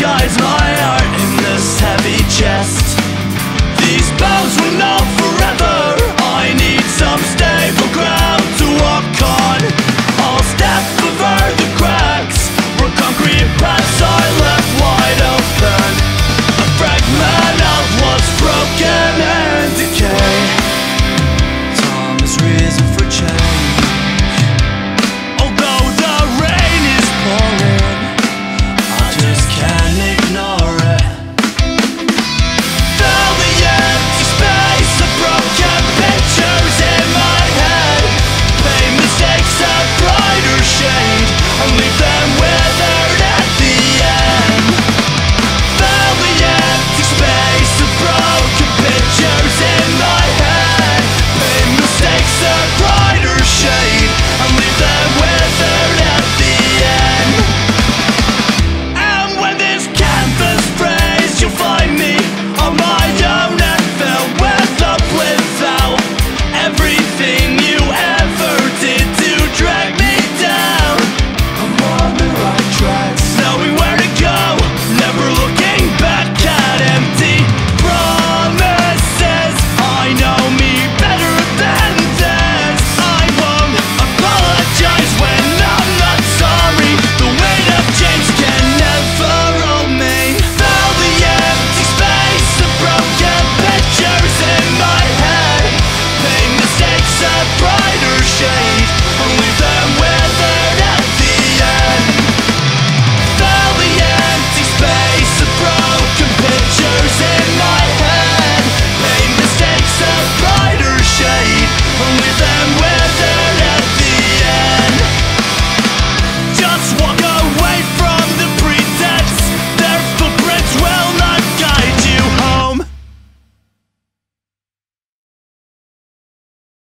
guides my heart in this heavy chest. These bones will know forever. I need some stable ground to walk on. I'll step over the cracks where concrete paths are.